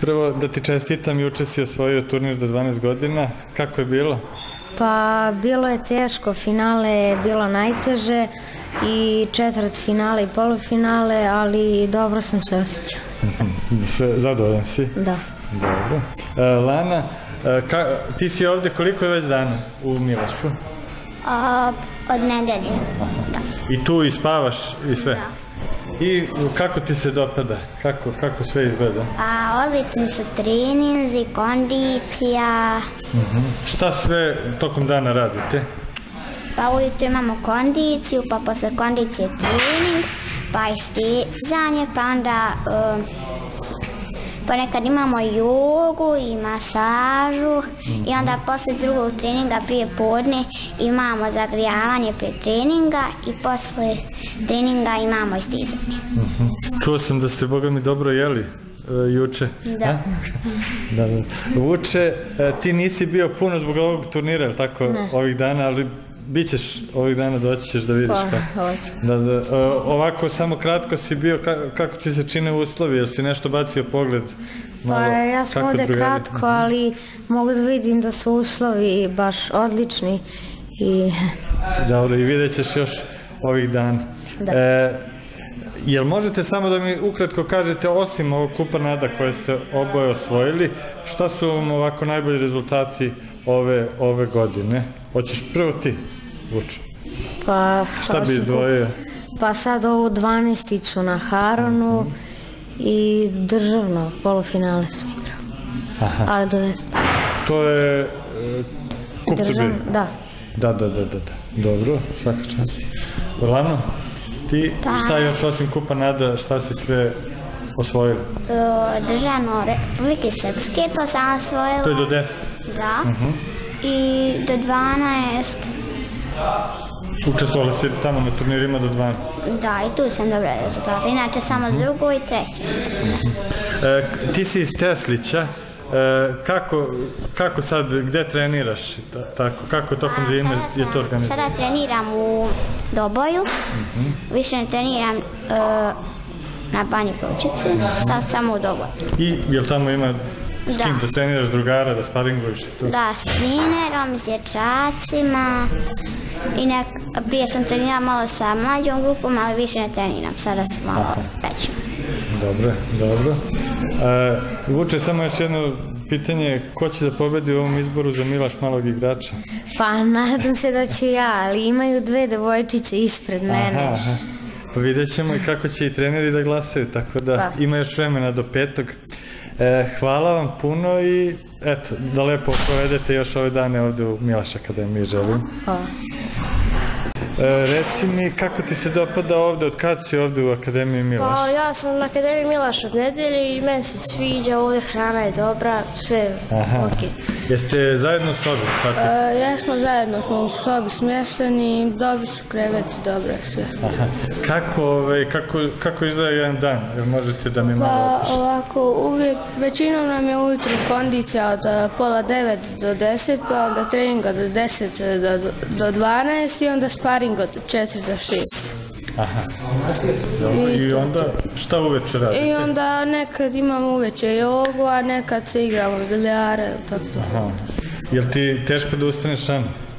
Prvo da ti čestitam, juče si osvojio turnir do 12 godina, kako je bilo? Pa bilo je teško, finale je bilo najteže i četvrtfinale i polufinale, ali dobro sam se osjećao. Zadovoljan si? Da. Dobro. Lana, ti si ovde koliko je već dana u Milašu? Od nedelje. I tu i spavaš i sve? Da. I kako ti se dopada? Kako sve izgleda? Odlični su treninzi, kondicija. Šta sve tokom dana radite? Pa ujutro imamo kondiciju, pa posle kondicije trening, pa istezanje, pa onda ponekad imamo jogu i masažu i onda posle drugog treninga prije podne imamo zagrijavanje pre treninga i posle treninga imamo istezanje. Čuo sam da ste, Boga mi, dobro jeli juče. Da. Vuče, ti nisi bio puno zbog ovog turnira, ili tako, ovih dana, ali bićeš ovih dana, doći ćeš da vidiš. Pa, hoću. Ovako, samo kratko si bio, kako ti se čine uslovi, jer si nešto bacio pogled? Pa, ja sam ovde kratko, ali mogu da vidim da su uslovi baš odlični. Dobro, i vidjet ćeš još ovih dana. Da. Jel možete samo da mi ukratko kažete, osim ovog kupa nada koje ste oboje osvojili, šta su vam ovako najbolji rezultati ove godine? Hoćeš prvo ti, Vuče? Šta bi izdvojio? Pa sad ovu 12-icu na Haronu i državno, polufinale sam igrao. Ali do 10. To je kup Srbije? Da. Da, dobro, svaka čast. Lano, ti šta još osim kupa nada, šta si sve osvojila? Državno Republike Srpske, to sam osvojila. To je do 10? Da. I do 12. Učestvovala si tamo na turnirima do 12? Da, i tu sam dobra rezultata, inače samo drugo i treće. Ti si iz Teslića, kako sad, gde treniraš? Kako tokom zime je to organizovano? Sada treniram u Doboju, više ne treniram na Banji Pručici, sad samo u Doboju. I jel tamo ima s kim da treniraš, drugara, da sparinguješ? Da, s trenerom, s dječacima, prije sam trenirala malo sa mlađom grupom, ali više ne treniram, sada sam malo većim. Dobro. Vuče, samo još jedno pitanje, ko će da pobedi u ovom izboru za Milaš malog igrača? Pa, nadam se da ću ja, ali imaju dve devojčice ispred mene. Pa vidjet ćemo i kako će i treneri da glasaju, tako da ima još vremena do 5. Hvala vam puno i eto, da lepo provedete još ove dane ovde u Milaš Akademiji, želim. Hvala. Reci mi, kako ti se dopada ovde, od kad si ovde u Akademiji Milaš? Pa ja sam na Akademiji Milaš od nedelje i meni se sviđa, ovde hrana je dobra, sve je okej. Jeste zajedno u sobi? Jesmo zajedno, smo u sobi smješteni, dobri su kreveti, dobro je sve. Kako izgleda jedan dan, jer možete da mi malo opišete? Pa ovako, većinom nam je ujutru kondicija od 8:30 do 10, pa onda treninga do 10 do 12 i onda sparing od 4 do 6. I onda šta uveče radite? I onda nekad imamo uveče jogu, a nekad se igramo bilijare. Jel ti teško da ustaneš rano?